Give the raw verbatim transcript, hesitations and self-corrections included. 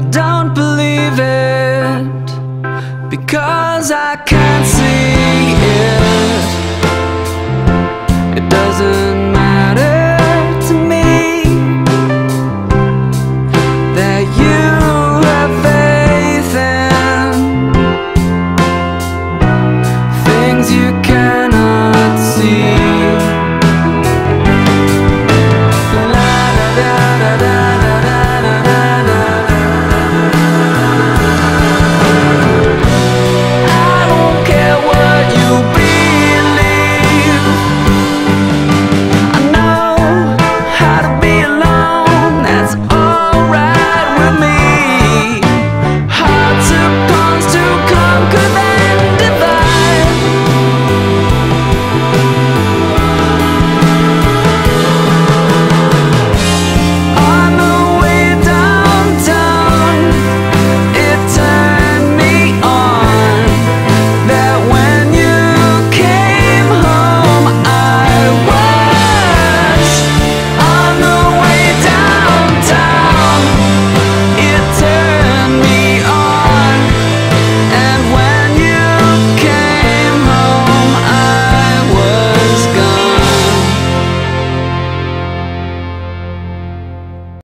I don't believe it, because I can't see it. It doesn't